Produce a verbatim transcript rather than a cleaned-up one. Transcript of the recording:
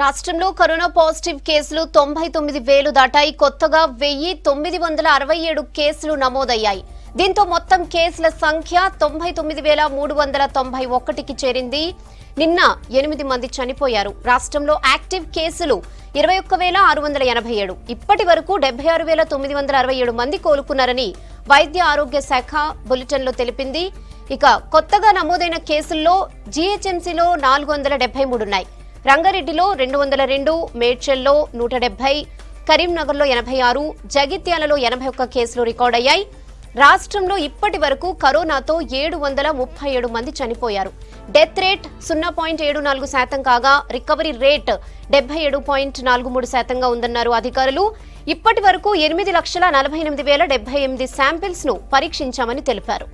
రాష్ట్రంలో corona positive కేసులు తొంభై తొమ్మిది వేలు దాటాయి. కొత్తగా వెయ్యి తొమ్మిది వందల అరవై ఏడు కేసులు నమోదయ్యాయి. దీంతో మొత్తం కేసుల సంఖ్య తొంభై తొమ్మిది వేల మూడు వందల తొంభై ఒకటికి చేరింది. నిన్న ఎనిమిది మంది చనిపోయారు. రాష్ట్రంలో యాక్టివ్ కేసులు ఇరవై ఒక్క వేల ఆరు వందల ఎనభై ఏడు. ఇప్పటి వరకు డెబ్బై ఆరు వేల తొమ్మిది వందల అరవై ఏడు మంది కోలుకున్నారని వైద్య ఆరోగ్య శాఖ బులెటిన్లో తెలిపింది. ఇక కొత్తగా నమోదైన కేసుల్లో జీహెచ్ఎంసీలో నాలుగు వందల డెబ్బై మూడు ఉన్నాయి. రంగారెడ్డిలో రెండు వందల రెండు, మేడ్చల్లో నూట డెబ్బై, కరీంనగర్లో ఎనభై ఆరు, జగిత్యాలలో ఎనభై ఒక్క కేసులు రికార్డయ్యాయి. రాష్ట్రంలో ఇప్పటి వరకు కరోనాతో ఏడు వందల ముప్పై ఏడు మంది చనిపోయారు. డెత్ రేట్ సున్నా పాయింట్ ఏడు నాలుగు శాతం కాగా రికవరీ రేట్ డెబ్బై ఏడు పాయింట్ నాలుగు మూడు శాతంగా ఉందన్నారు అధికారులు. ఇప్పటి వరకు ఎనిమిది లక్షల నలభై ఎనిమిది వేల డెబ్బై ఎనిమిది శాంపిల్స్ ను పరీక్షించామని తెలిపారు.